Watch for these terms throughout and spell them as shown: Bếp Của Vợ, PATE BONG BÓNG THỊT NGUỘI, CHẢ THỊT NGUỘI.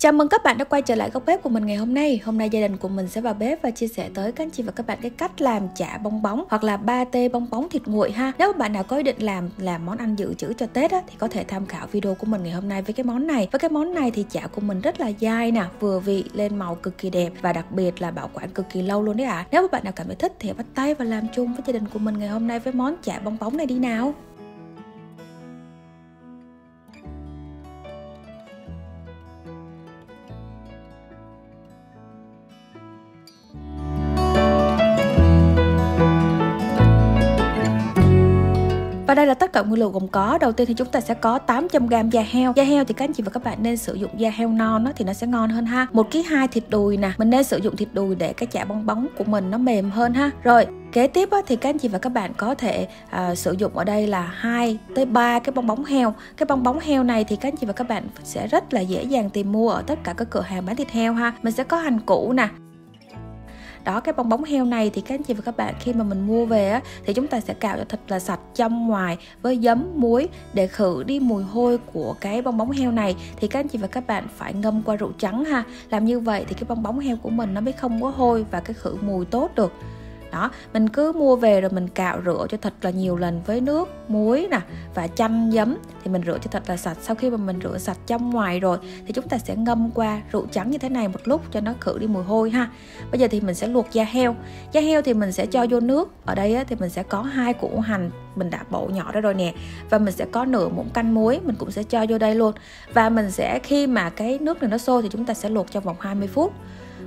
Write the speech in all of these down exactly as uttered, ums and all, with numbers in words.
Chào mừng các bạn đã quay trở lại góc bếp của mình ngày hôm nay. Hôm nay gia đình của mình sẽ vào bếp và chia sẻ tới các anh chị và các bạn cái cách làm chả bong bóng hoặc là pate bong bóng thịt nguội ha. Nếu bạn nào có ý định làm làm món ăn dự trữ cho Tết á, thì có thể tham khảo video của mình ngày hôm nay với cái món này. Với cái món này thì chả của mình rất là dai nè, vừa vị, lên màu cực kỳ đẹp và đặc biệt là bảo quản cực kỳ lâu luôn đấy ạ. À. Nếu bạn nào cảm thấy thích thì bắt tay và làm chung với gia đình của mình ngày hôm nay với món chả bong bóng này đi nào. Và đây là tất cả nguyên liệu gồm có. Đầu tiên thì chúng ta sẽ có tám trăm gam da heo. Da heo thì các anh chị và các bạn nên sử dụng da heo non đó, thì nó sẽ ngon hơn ha. Một ký hai thịt đùi nè, mình nên sử dụng thịt đùi để cái chả bong bóng của mình nó mềm hơn ha. Rồi kế tiếp thì các anh chị và các bạn có thể à, sử dụng ở đây là hai tới ba cái bong bóng heo. Cái bong bóng heo này thì các anh chị và các bạn sẽ rất là dễ dàng tìm mua ở tất cả các cửa hàng bán thịt heo ha. Mình sẽ có hành củ nè. Đó, cái bong bóng heo này thì các anh chị và các bạn khi mà mình mua về á, thì chúng ta sẽ cạo cho thật là sạch trong ngoài với giấm, muối để khử đi mùi hôi của cái bong bóng heo này. Thì các anh chị và các bạn phải ngâm qua rượu trắng ha. Làm như vậy thì cái bong bóng heo của mình nó mới không có hôi và cái khử mùi tốt được. Đó, mình cứ mua về rồi mình cạo rửa cho thật là nhiều lần với nước, muối nè và chanh giấm, thì mình rửa cho thật là sạch. Sau khi mà mình rửa sạch trong ngoài rồi thì chúng ta sẽ ngâm qua rượu trắng như thế này một lúc cho nó khử đi mùi hôi ha. Bây giờ thì mình sẽ luộc da heo. Da heo thì mình sẽ cho vô nước. Ở đây thì mình sẽ có hai củ hành mình đã bổ nhỏ ra rồi nè, và mình sẽ có nửa muỗng canh muối mình cũng sẽ cho vô đây luôn. Và mình sẽ khi mà cái nước này nó sôi thì chúng ta sẽ luộc trong vòng hai mươi phút.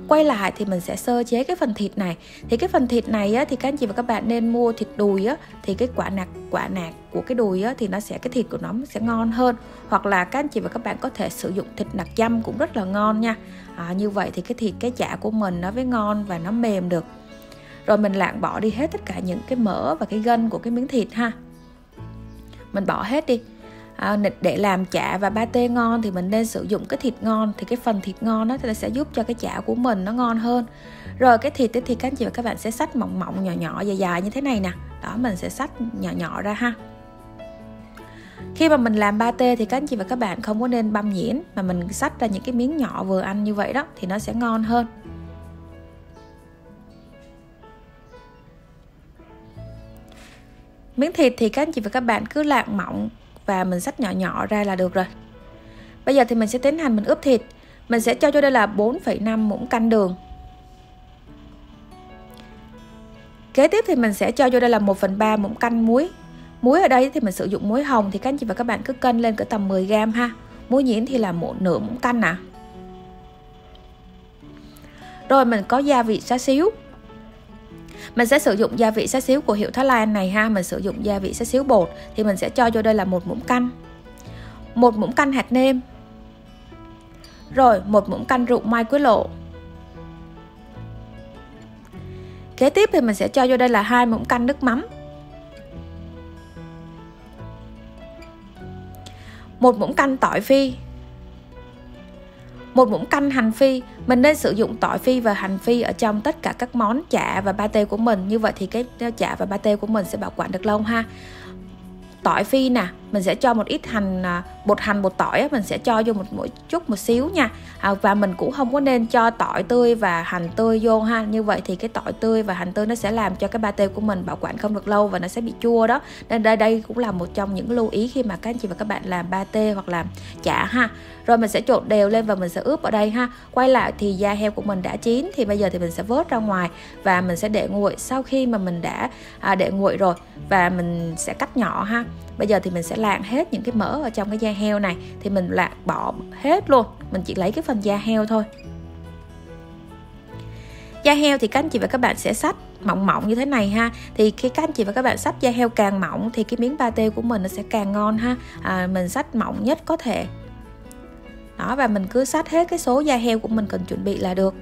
Quay lại thì mình sẽ sơ chế cái phần thịt này. Thì cái phần thịt này á, thì các anh chị và các bạn nên mua thịt đùi á, thì cái quả nạc quả nạc của cái đùi á, thì nó sẽ cái thịt của nó sẽ ngon hơn. Hoặc là các anh chị và các bạn có thể sử dụng thịt nạc dăm cũng rất là ngon nha. À, như vậy thì cái thịt cái chả của mình nó mới ngon và nó mềm được. Rồi mình lạng bỏ đi hết tất cả những cái mỡ và cái gân của cái miếng thịt ha. Mình bỏ hết đi. À, để làm chả và pate ngon thì mình nên sử dụng cái thịt ngon. Thì cái phần thịt ngon đó thì nó sẽ giúp cho cái chả của mình nó ngon hơn. Rồi cái thịt thì các anh chị và các bạn sẽ xắt mỏng mỏng, nhỏ nhỏ, dài dài như thế này nè. Đó, mình sẽ xắt nhỏ nhỏ ra ha. Khi mà mình làm pate thì các anh chị và các bạn không có nên băm nhuyễn, mà mình xắt ra những cái miếng nhỏ vừa ăn như vậy đó thì nó sẽ ngon hơn. Miếng thịt thì các anh chị và các bạn cứ lạng mỏng và mình xắt nhỏ nhỏ ra là được rồi. Bây giờ thì mình sẽ tiến hành mình ướp thịt. Mình sẽ cho vô đây là bốn phẩy năm muỗng canh đường. Kế tiếp thì mình sẽ cho vô đây là một phần ba muỗng canh muối. Muối ở đây thì mình sử dụng muối hồng, thì các anh chị và các bạn cứ cân lên cỡ tầm mười gam ha. Muối nhuyễn thì là một nửa muỗng canh ạ. À. Rồi mình có gia vị xá xíu. Mình sẽ sử dụng gia vị xá xíu của hiệu Thái Lan này ha. Mình sử dụng gia vị xá xíu bột thì mình sẽ cho vô đây là một muỗng canh, một muỗng canh hạt nêm, rồi một muỗng canh rượu mai quế lộ. Kế tiếp thì mình sẽ cho vô đây là hai muỗng canh nước mắm, một muỗng canh tỏi phi, một muỗng canh hành phi. Mình nên sử dụng tỏi phi và hành phi ở trong tất cả các món chả và pate của mình. Như vậy thì cái chả và pate của mình sẽ bảo quản được lâu ha. Tỏi phi nè, mình sẽ cho một ít hành, bột hành, bột tỏi mình sẽ cho vô một, một chút một xíu nha. À, và mình cũng không có nên cho tỏi tươi và hành tươi vô ha. Như vậy thì cái tỏi tươi và hành tươi nó sẽ làm cho cái pate của mình bảo quản không được lâu và nó sẽ bị chua đó. Nên đây đây cũng là một trong những lưu ý khi mà các anh chị và các bạn làm pate hoặc làm chả ha. Rồi mình sẽ trộn đều lên và mình sẽ ướp ở đây ha. Quay lại thì da heo của mình đã chín, thì bây giờ thì mình sẽ vớt ra ngoài và mình sẽ để nguội. Sau khi mà mình đã à, để nguội rồi và mình sẽ cắt nhỏ ha. Bây giờ thì mình sẽ lạng hết những cái mỡ ở trong cái da heo này, thì mình lạng bỏ hết luôn, mình chỉ lấy cái phần da heo thôi. Da heo thì các anh chị và các bạn sẽ xắt mỏng mỏng như thế này ha. Thì khi các anh chị và các bạn xắt da heo càng mỏng thì cái miếng pate của mình nó sẽ càng ngon ha. À, mình xắt mỏng nhất có thể. Đó, và mình cứ xắt hết cái số da heo của mình cần chuẩn bị là được.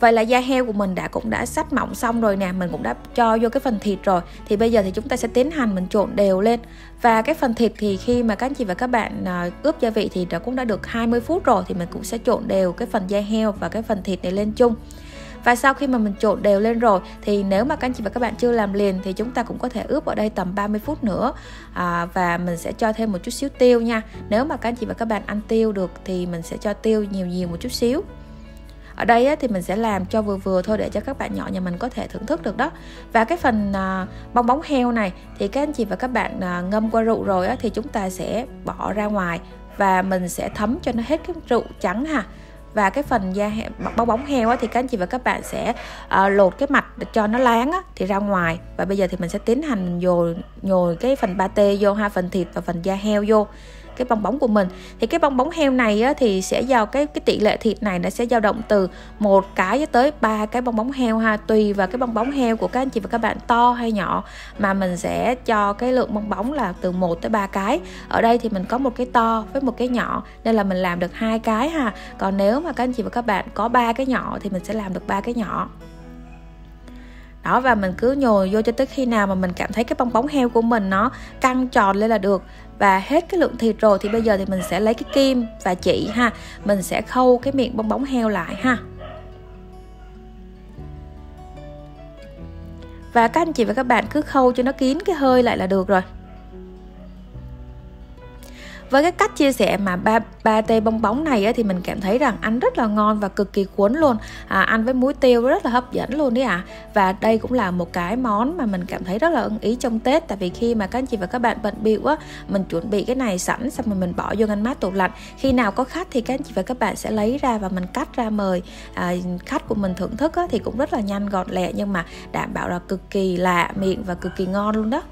Vậy là da heo của mình đã cũng đã xắt mỏng xong rồi nè, mình cũng đã cho vô cái phần thịt rồi. Thì bây giờ thì chúng ta sẽ tiến hành mình trộn đều lên. Và cái phần thịt thì khi mà các anh chị và các bạn ướp gia vị thì đã cũng đã được hai mươi phút rồi, thì mình cũng sẽ trộn đều cái phần da heo và cái phần thịt này lên chung. Và sau khi mà mình trộn đều lên rồi thì nếu mà các anh chị và các bạn chưa làm liền thì chúng ta cũng có thể ướp ở đây tầm ba mươi phút nữa. à, Và mình sẽ cho thêm một chút xíu tiêu nha. Nếu mà các anh chị và các bạn ăn tiêu được thì mình sẽ cho tiêu nhiều nhiều một chút xíu. Ở đây thì mình sẽ làm cho vừa vừa thôi để cho các bạn nhỏ nhà mình có thể thưởng thức được đó. Và cái phần bong bóng heo này thì các anh chị và các bạn ngâm qua rượu rồi thì chúng ta sẽ bỏ ra ngoài và mình sẽ thấm cho nó hết cái rượu trắng ha. Và cái phần da bong bóng heo thì các anh chị và các bạn sẽ lột cái mặt để cho nó láng thì ra ngoài. Và bây giờ thì mình sẽ tiến hành nhồi, nhồi cái phần pate vô ha, phần thịt và phần da heo vô cái bong bóng của mình. Thì cái bong bóng heo này á, thì sẽ giao cái cái tỷ lệ thịt này nó sẽ dao động từ một cái cho tới ba cái bong bóng heo ha, tùy vào cái bong bóng heo của các anh chị và các bạn to hay nhỏ mà mình sẽ cho cái lượng bong bóng là từ một tới ba cái. Ở đây thì mình có một cái to với một cái nhỏ nên là mình làm được hai cái ha. Còn nếu mà các anh chị và các bạn có ba cái nhỏ thì mình sẽ làm được ba cái nhỏ. Đó, và mình cứ nhồi vô cho tới khi nào mà mình cảm thấy cái bong bóng heo của mình nó căng tròn lên là được. Và hết cái lượng thịt rồi thì bây giờ thì mình sẽ lấy cái kim và chỉ ha, mình sẽ khâu cái miệng bong bóng heo lại ha. Và các anh chị và các bạn cứ khâu cho nó kín cái hơi lại là được rồi. Với cái cách chia sẻ mà ba, pate bong bóng này á, thì mình cảm thấy rằng ăn rất là ngon và cực kỳ cuốn luôn. à, Ăn với muối tiêu rất là hấp dẫn luôn đấy ạ. à. Và đây cũng là một cái món mà mình cảm thấy rất là ưng ý trong Tết. Tại vì khi mà các anh chị và các bạn bận bịu á, mình chuẩn bị cái này sẵn xong rồi mình bỏ vô ngăn mát tủ lạnh. Khi nào có khách thì các anh chị và các bạn sẽ lấy ra và mình cắt ra mời à, khách của mình thưởng thức á, thì cũng rất là nhanh gọn lẹ nhưng mà đảm bảo là cực kỳ lạ miệng và cực kỳ ngon luôn đó.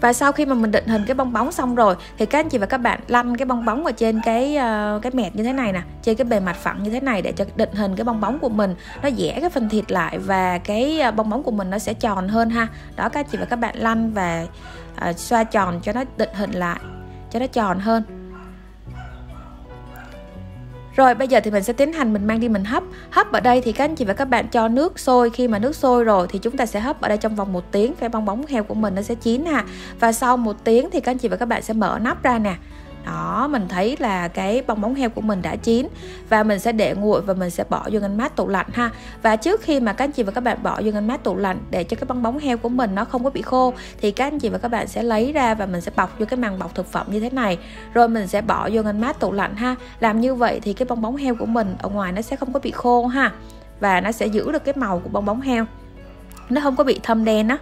Và sau khi mà mình định hình cái bong bóng xong rồi thì các anh chị và các bạn lăn cái bong bóng ở trên cái cái mẹt như thế này nè, trên cái bề mặt phẳng như thế này để cho định hình cái bong bóng của mình nó dẻ cái phần thịt lại và cái bong bóng của mình nó sẽ tròn hơn ha. Đó, các anh chị và các bạn lăn và à, xoa tròn cho nó định hình lại cho nó tròn hơn. Rồi bây giờ thì mình sẽ tiến hành mình mang đi mình hấp. Hấp ở đây thì các anh chị và các bạn cho nước sôi. Khi mà nước sôi rồi thì chúng ta sẽ hấp ở đây trong vòng một tiếng. Cái bong bóng heo của mình nó sẽ chín ha. Và sau một tiếng thì các anh chị và các bạn sẽ mở nắp ra nè. Đó, mình thấy là cái bong bóng heo của mình đã chín. Và mình sẽ để nguội và mình sẽ bỏ vô ngăn mát tủ lạnh ha. Và trước khi mà các anh chị và các bạn bỏ vô ngăn mát tủ lạnh để cho cái bong bóng heo của mình nó không có bị khô thì các anh chị và các bạn sẽ lấy ra và mình sẽ bọc vô cái màng bọc thực phẩm như thế này. Rồi mình sẽ bỏ vô ngăn mát tủ lạnh ha. Làm như vậy thì cái bong bóng heo của mình ở ngoài nó sẽ không có bị khô ha. Và nó sẽ giữ được cái màu của bong bóng heo, nó không có bị thâm đen á.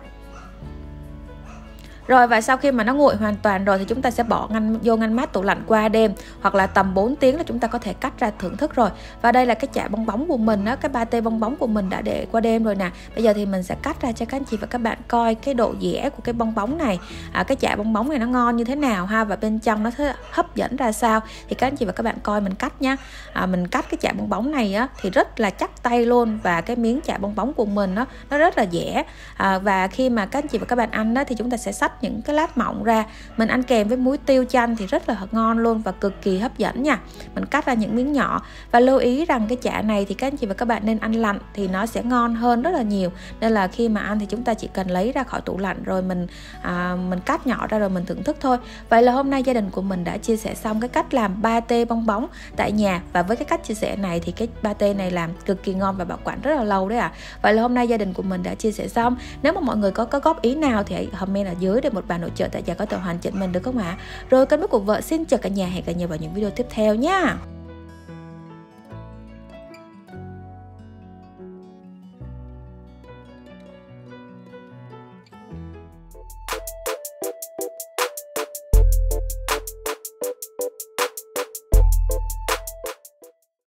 Rồi, và sau khi mà nó nguội hoàn toàn rồi thì chúng ta sẽ bỏ ngăn vô ngăn mát tủ lạnh qua đêm hoặc là tầm bốn tiếng là chúng ta có thể cắt ra thưởng thức rồi. Và đây là cái chả bong bóng của mình đó, cái pate bong bóng của mình đã để qua đêm rồi nè. Bây giờ thì mình sẽ cắt ra cho các anh chị và các bạn coi cái độ dẻ của cái bong bóng này, à, cái chả bong bóng này nó ngon như thế nào ha, và bên trong nó hấp dẫn ra sao thì các anh chị và các bạn coi mình cắt nha. à, Mình cắt cái chả bong bóng này á, thì rất là chắc tay luôn và cái miếng chả bong bóng của mình đó, nó rất là dẻ. à, Và khi mà các anh chị và các bạn ăn đó thì chúng ta sẽ xách những cái lát mỏng ra, mình ăn kèm với muối tiêu chanh thì rất là ngon luôn và cực kỳ hấp dẫn nha. Mình cắt ra những miếng nhỏ và lưu ý rằng cái chả này thì các anh chị và các bạn nên ăn lạnh thì nó sẽ ngon hơn rất là nhiều, nên là khi mà ăn thì chúng ta chỉ cần lấy ra khỏi tủ lạnh rồi mình à, mình cắt nhỏ ra rồi mình thưởng thức thôi. Vậy là hôm nay gia đình của mình đã chia sẻ xong cái cách làm pate bong bóng tại nhà, và với cái cách chia sẻ này thì cái pate này làm cực kỳ ngon và bảo quản rất là lâu đấy ạ. à. Vậy là hôm nay gia đình của mình đã chia sẻ xong. Nếu mà mọi người có có góp ý nào thì hãy comment ở dưới để một bà nội trợ tại nhà có thể hoàn chỉnh mình được không ạ? Rồi, kênh Bếp Của Vợ xin chào cả nhà, hẹn cả nhà vào những video tiếp theo nha.